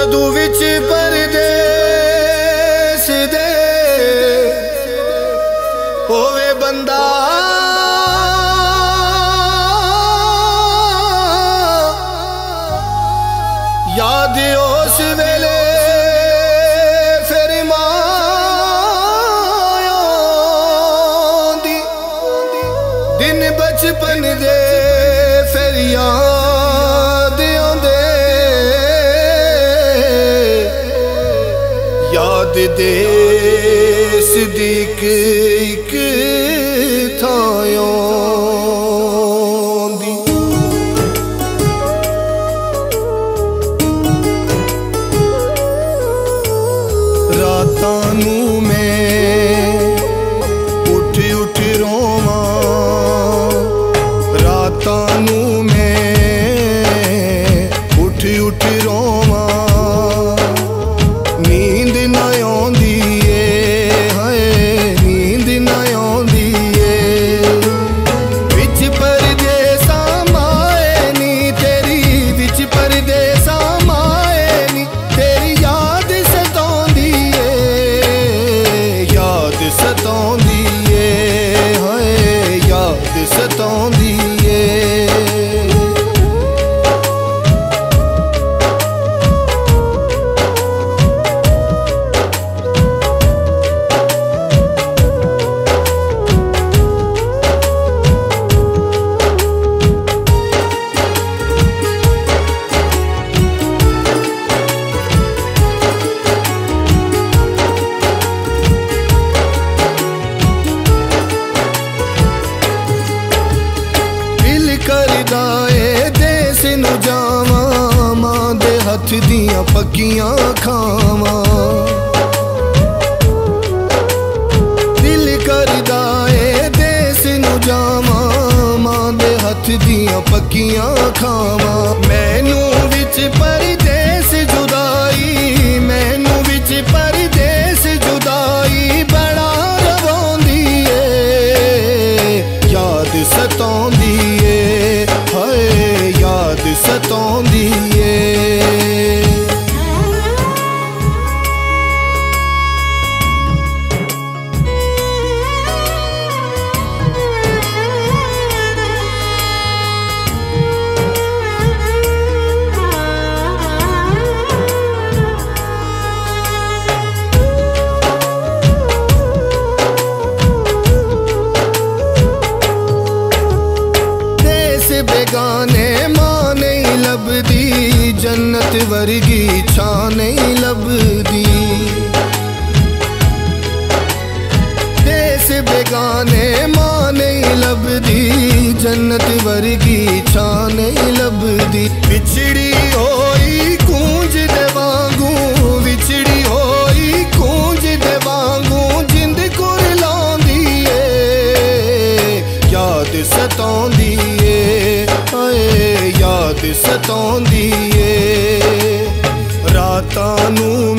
دادویچ پردیس دے ہوے بندہ یاد اس ویلے فرمایا دی دن بچپن دے فریاد de sidik ik thayon di raatan nu main uth rowa raatan nu main uth rowa neend na हथ दियां पक्कियां खावा दिल करदा ए देस नू जावा मां दे हथ दियां पक्कियां खावा मैनू विच परदेस जुदाई मैनू विच परदेस जुदाई बड़ा रवोंदी ए याद सतोंदी ए हाय याद सतोंदी ए बेगाने मां नहीं लभदी जन्नत वर्गी छां नहीं लभदी देश बेगाने मां नहीं लभदी जन्नत वर्गी छां नहीं लभदी बिछड़ी होई गूंज दे वांगू बिछड़ी होई गूंज दे वांगू जिंद कुर लांदी ए याद सतांदी याद सतांदी ए रातां नू